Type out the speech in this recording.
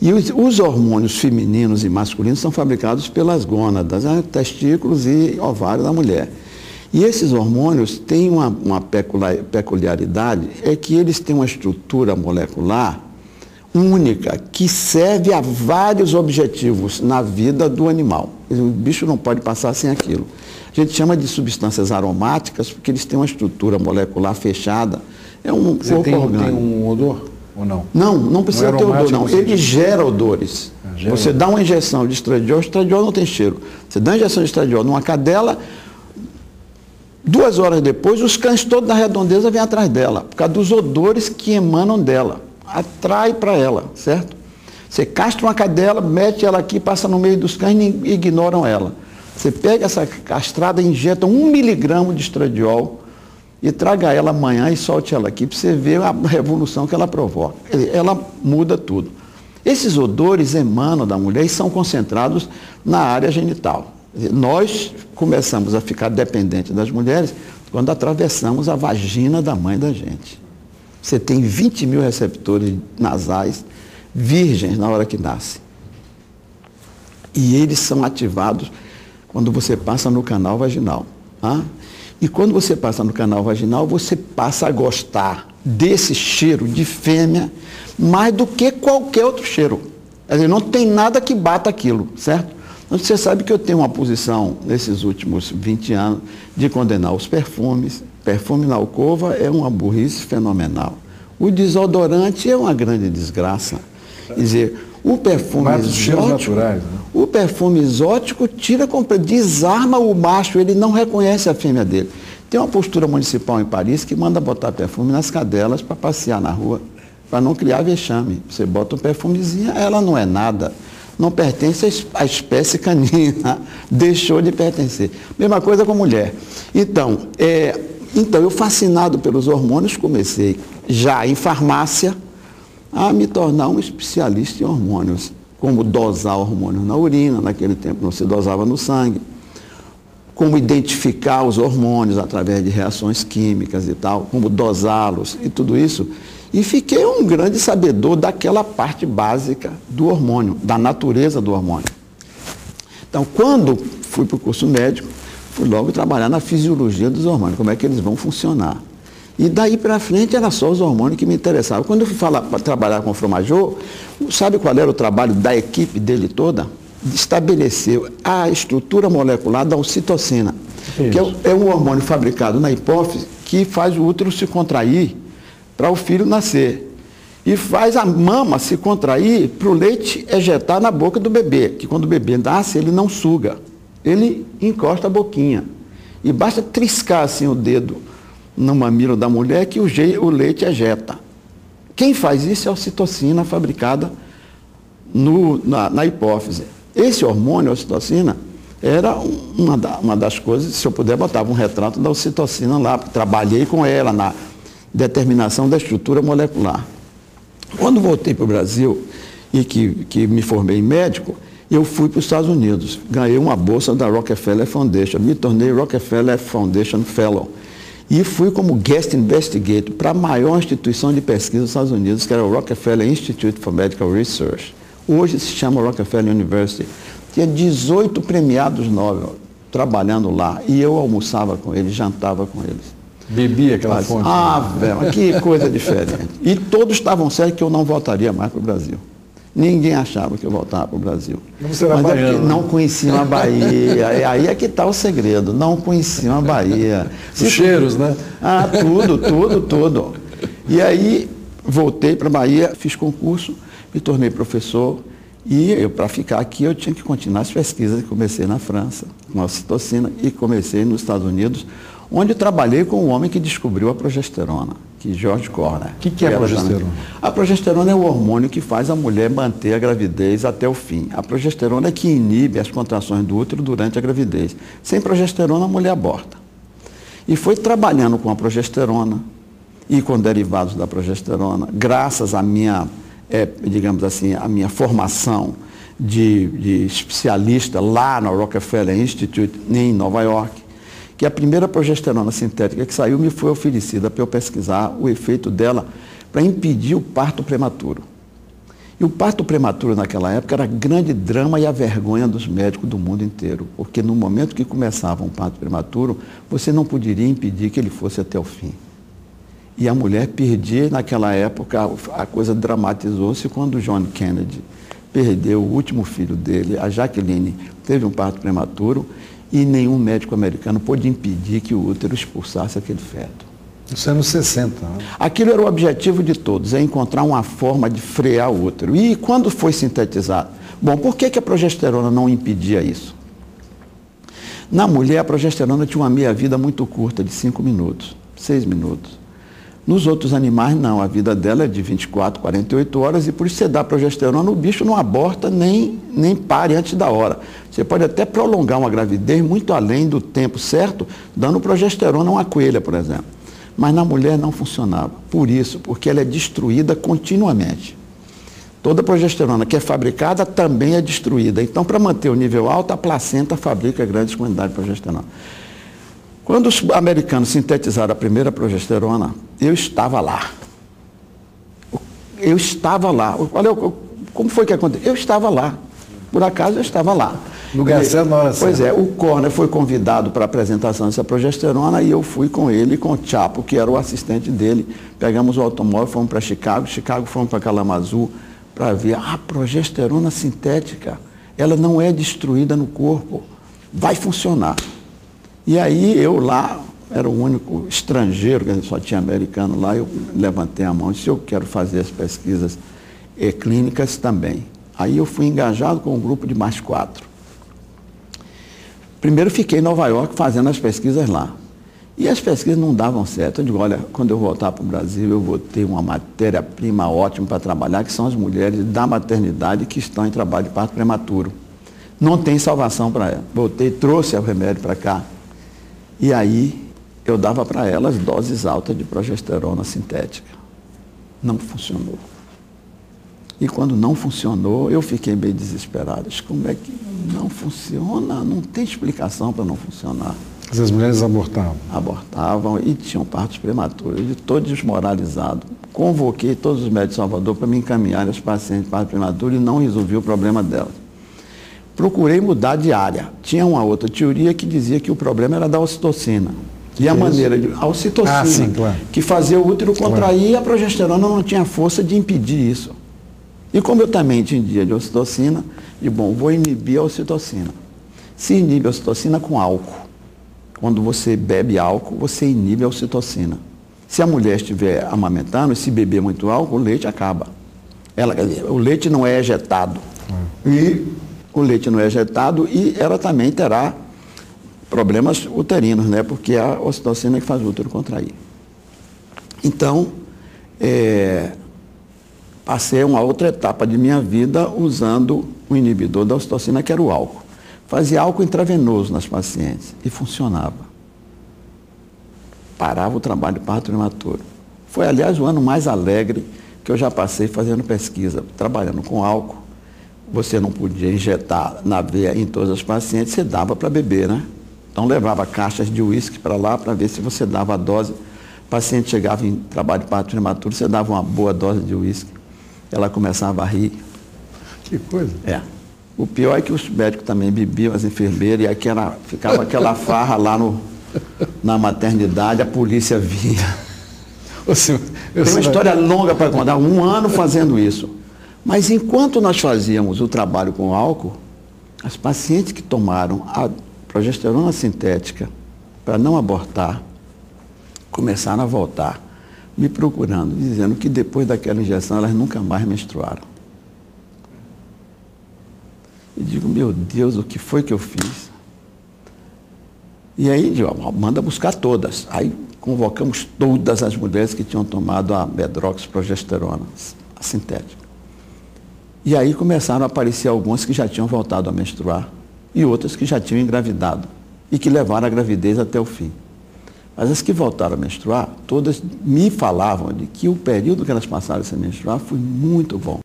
E os hormônios femininos e masculinos são fabricados pelas gônadas, testículos e ovário da mulher. E esses hormônios têm uma peculiaridade, é que eles têm uma estrutura molecular única, que serve a vários objetivos na vida do animal. O bicho não pode passar sem aquilo. A gente chama de substâncias aromáticas, porque eles têm uma estrutura molecular fechada. É um corpo orgânico. Tem um odor ou não? Não, não precisa ter odor, não. Ele gera odores. Você dá uma injeção de estradiol, estradiol não tem cheiro. Você dá uma injeção de estradiol numa cadela, 2 horas depois, os cães todos da redondeza vêm atrás dela, por causa dos odores que emanam dela. Atrai para ela, certo? Você castra uma cadela, mete ela aqui, passa no meio dos cães e ignoram ela. Você pega essa castrada, injeta 1 miligrama de estradiol e traga ela amanhã e solte ela aqui, para você ver a revolução que ela provoca. Ela muda tudo. Esses odores emanam da mulher e são concentrados na área genital. Nós começamos a ficar dependentes das mulheres quando atravessamos a vagina da mãe da gente. Você tem 20 mil receptores nasais virgens na hora que nasce. E eles são ativados quando você passa no canal vaginal. Tá? E quando você passa no canal vaginal, você passa a gostar desse cheiro de fêmea mais do que qualquer outro cheiro. Quer dizer, não tem nada que bata aquilo, certo? Você sabe que eu tenho uma posição, nesses últimos 20 anos, de condenar os perfumes. Perfume na alcova é uma burrice fenomenal. O desodorante é uma grande desgraça. Quer dizer, o perfume exótico... Naturais, né? O perfume exótico tira, desarma o macho, ele não reconhece a fêmea dele. Tem uma postura municipal em Paris que manda botar perfume nas cadelas para passear na rua, para não criar vexame. Você bota um perfumezinho, ela não é nada. Não pertence à espécie canina, deixou de pertencer. Mesma coisa com mulher. Então, eu fascinado pelos hormônios, comecei já em farmácia a me tornar um especialista em hormônios, como dosar hormônios na urina, naquele tempo não se dosava no sangue, como identificar os hormônios através de reações químicas e tal, como dosá-los e tudo isso. E fiquei um grande sabedor daquela parte básica do hormônio, da natureza do hormônio. Então, quando fui para o curso médico, fui logo trabalhar na fisiologia dos hormônios, como é que eles vão funcionar. E daí para frente era só os hormônios que me interessavam. Quando eu fui trabalhar com o Fromajô, sabe qual era o trabalho da equipe dele toda? Estabeleceu a estrutura molecular da ocitocina, que é um hormônio fabricado na hipófise que faz o útero se contrair para o filho nascer. E faz a mama se contrair para o leite ejetar na boca do bebê, que quando o bebê nasce, ele não suga. Ele encosta a boquinha. E basta triscar assim o dedo no mamilo da mulher que o leite ejeta. Quem faz isso é a ocitocina fabricada na hipófise. Esse hormônio, a ocitocina, era uma das coisas, se eu puder, botava um retrato da ocitocina lá, porque trabalhei com ela na determinação da estrutura molecular. Quando voltei para o Brasil e que me formei médico, eu fui para os Estados Unidos, ganhei uma bolsa da Rockefeller Foundation, me tornei Rockefeller Foundation Fellow e fui como guest investigator para a maior instituição de pesquisa dos Estados Unidos, que era o Rockefeller Institute for Medical Research. Hoje se chama Rockefeller University. Tinha 18 premiados Nobel trabalhando lá e eu almoçava com eles, jantava com eles. Bebia aquela fonte. Ah, velho, que coisa diferente. E todos estavam sérios que eu não voltaria mais para o Brasil. Ninguém achava que eu voltava para o Brasil. Mas é não conheciam a Bahia. E aí é que está o segredo. Não conheciam a Bahia. Os cheiros, né? Ah, tudo. E aí voltei para a Bahia, fiz concurso, me tornei professor. E para ficar aqui eu tinha que continuar as pesquisas. Comecei na França, com a ocitocina, e comecei nos Estados Unidos, onde trabalhei com o homem que descobriu a progesterona, que é George Corner. O que é a progesterona? A progesterona é o hormônio que faz a mulher manter a gravidez até o fim. A progesterona é que inibe as contrações do útero durante a gravidez. Sem progesterona, a mulher aborta. E foi trabalhando com a progesterona e com derivados da progesterona, graças à minha, digamos assim, à minha formação de especialista lá no Rockefeller Institute, em Nova York, que a primeira progesterona sintética que saiu me foi oferecida para eu pesquisar o efeito dela para impedir o parto prematuro. E o parto prematuro naquela época era grande drama e a vergonha dos médicos do mundo inteiro, porque no momento que começava um parto prematuro, você não poderia impedir que ele fosse até o fim. E a mulher perdia, naquela época, a coisa dramatizou-se quando John Kennedy perdeu o último filho dele, a Jacqueline, teve um parto prematuro e nenhum médico americano pôde impedir que o útero expulsasse aquele feto. Nos anos 60. Né? Aquilo era o objetivo de todos, é encontrar uma forma de frear o útero. E quando foi sintetizado? Bom, por que que a progesterona não impedia isso? Na mulher, a progesterona tinha uma meia-vida muito curta, de 5 minutos, 6 minutos. Nos outros animais, não. A vida dela é de 24, 48 horas e por isso você dá progesterona, o bicho não aborta nem pare antes da hora. Você pode até prolongar uma gravidez muito além do tempo certo, dando progesterona a uma coelha, por exemplo. Mas na mulher não funcionava. Por isso, porque ela é destruída continuamente. Toda progesterona que é fabricada também é destruída. Então, para manter o nível alto, a placenta fabrica grandes quantidades de progesterona. Quando os americanos sintetizaram a primeira progesterona, eu estava lá. Eu estava lá. Como foi que aconteceu? Eu estava lá. Por acaso, eu estava lá. Lugar certo, na hora certa. Pois é, o Corner foi convidado para a apresentação dessa progesterona e eu fui com ele, com o Chapo, que era o assistente dele. Pegamos o automóvel, fomos para Chicago, fomos para Kalamazoo para ver a progesterona sintética. Ela não é destruída no corpo, vai funcionar. E aí eu lá, era o único estrangeiro, que só tinha americano lá, eu levantei a mão e disse, eu quero fazer as pesquisas clínicas também. Aí eu fui engajado com um grupo de mais 4. Primeiro fiquei em Nova York fazendo as pesquisas lá. E as pesquisas não davam certo. Eu digo, olha, quando eu voltar para o Brasil, eu vou ter uma matéria-prima ótima para trabalhar, que são as mulheres da maternidade que estão em trabalho de parto prematuro. Não tem salvação para elas. Voltei, trouxe o remédio para cá. E aí eu dava para elas doses altas de progesterona sintética. Não funcionou. E quando não funcionou, eu fiquei meio desesperado. Como é que não funciona? Não tem explicação para não funcionar. As mulheres abortavam? Abortavam e tinham partos prematuros. Eu estou desmoralizado. Convoquei todos os médicos de Salvador para me encaminharem os pacientes de parto prematuro e não resolvi o problema delas. Procurei mudar de área. Tinha uma outra teoria que dizia que o problema era da ocitocina. E a maneira de... A ocitocina, sim, claro. Que fazia o útero contrair e a progesterona não tinha força de impedir isso. E como eu também tinha dia de ocitocina, vou inibir a ocitocina. Se inibe a ocitocina com álcool. Quando você bebe álcool, você inibe a ocitocina. Se a mulher estiver amamentando e se beber muito álcool, o leite acaba. O leite não é ejetado. E ela também terá problemas uterinos, né? Porque é a ocitocina que faz o útero contrair. Então, passei uma outra etapa de minha vida usando o inibidor da ocitocina, que era o álcool. Fazia álcool intravenoso nas pacientes e funcionava. Parava o trabalho de parto prematuro. Foi, aliás, o ano mais alegre que eu já passei fazendo pesquisa, trabalhando com álcool. Você não podia injetar na veia em todas as pacientes, você dava para beber, né? Então levava caixas de uísque para lá para ver se você dava a dose. O paciente chegava em trabalho de parto prematuro, você dava uma boa dose de uísque. Ela começava a rir. Que coisa. É. O pior é que os médicos também bebiam, as enfermeiras, e ficava aquela farra lá na maternidade, a polícia vinha. Tem uma história longa para contar, um ano fazendo isso. Mas enquanto nós fazíamos o trabalho com álcool, as pacientes que tomaram a progesterona sintética para não abortar, começaram a voltar. Me procurando, dizendo que depois daquela injeção elas nunca mais menstruaram. E digo, meu Deus, o que foi que eu fiz? E aí, digo, manda buscar todas. Aí convocamos todas as mulheres que tinham tomado a medroxiprogesterona, a sintética. E aí começaram a aparecer algumas que já tinham voltado a menstruar e outras que já tinham engravidado e que levaram a gravidez até o fim. Mas as que voltaram a menstruar, todas me falavam de que o período que elas passaram sem menstruar foi muito bom.